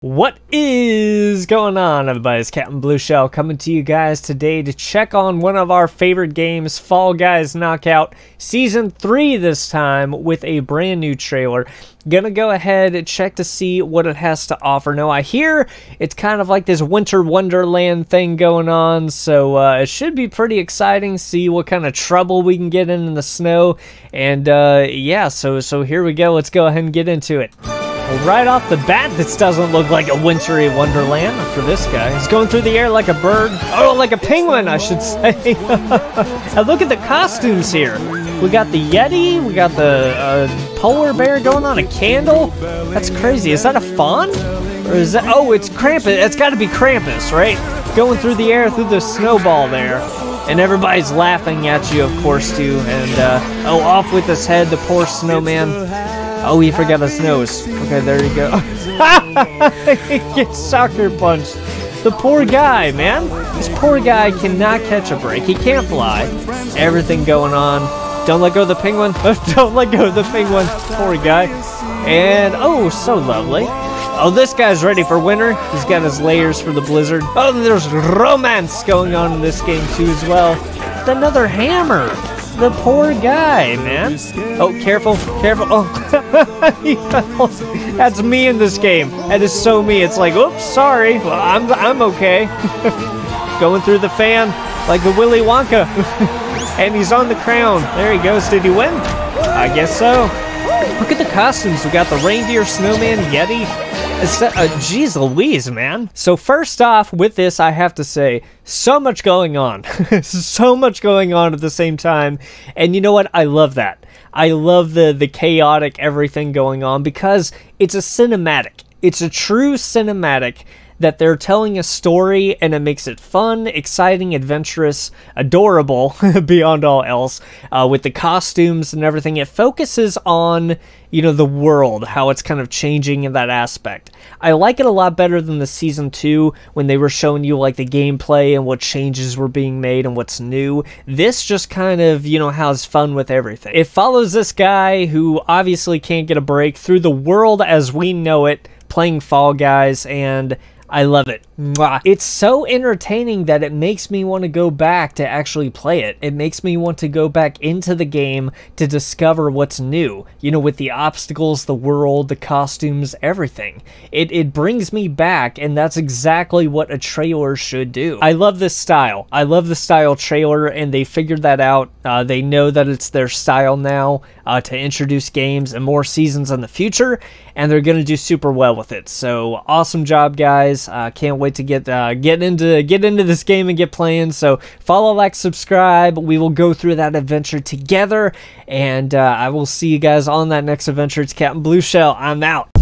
What is going on, everybody? It's Captain Blue Shell coming to you guys today to check on one of our favorite games, Fall Guys Knockout Season 3 this time with a brand new trailer. Gonna go ahead and check to see what it has to offer. Now, I hear it's kind of like this winter wonderland thing going on, so it should be pretty exciting, see what kind of trouble we can get in the snow. And yeah, so here we go. Let's go ahead and get into it. Well, right off the bat, this doesn't look like a wintry wonderland for this guy. He's going through the air like a bird. Oh, like a penguin, I should say. Now look at the costumes here. We got the Yeti, we got the polar bear going on a candle. That's crazy. Is that a fawn? Or is that, oh, it's Krampus. It's gotta be Krampus, right? Going through the air through the snowball there. And everybody's laughing at you, of course, too. And oh, off with his head, the poor snowman. Oh, he forgot his nose. Okay, there you go. He gets soccer punched. The poor guy, man. This poor guy cannot catch a break. He can't fly. Everything going on. Don't let go of the penguin. Don't let go of the penguin. Poor guy. And, oh, so lovely. Oh, this guy's ready for winter. He's got his layers for the blizzard. Oh, there's romance going on in this game, too, as well. Another hammer. The poor guy, man. Oh, careful, careful. Oh, he fell. That's me in this game. That is so me. It's like, oops, sorry. Well, I'm okay. Going through the fan like the Willy Wonka. And he's on the crown. There he goes. Did he win? I guess so. Look at the costumes. We got the reindeer, snowman, Yeti. Geez Louise, man. So first off with this, I have to say, so much going on. So much going on at the same time. And you know what? I love that. I love the chaotic everything going on, because it's a cinematic. It's a true cinematic that they're telling a story, and it makes it fun, exciting, adventurous, adorable, beyond all else, with the costumes and everything. It focuses on, you know, the world, how it's kind of changing in that aspect. I like it a lot better than the Season 2, when they were showing you, like, the gameplay and what changes were being made and what's new. This just kind of, you know, has fun with everything. It follows this guy who obviously can't get a break through the world as we know it, playing Fall Guys, and I love it. Mwah. It's so entertaining that it makes me want to go back to actually play it. It makes me want to go back into the game to discover what's new, you know, with the obstacles, the world, the costumes, everything. It brings me back, and that's exactly what a trailer should do. I love this style. I love the style trailer, and they figured that out. They know that it's their style now to introduce games and more seasons in the future, and they're going to do super well with it. So awesome job, guys. Can't wait to get into this game and get playing. So follow, like, subscribe. We will go through that adventure together, and I will see you guys on that next adventure. It's Captain Blue Shell. I'm out.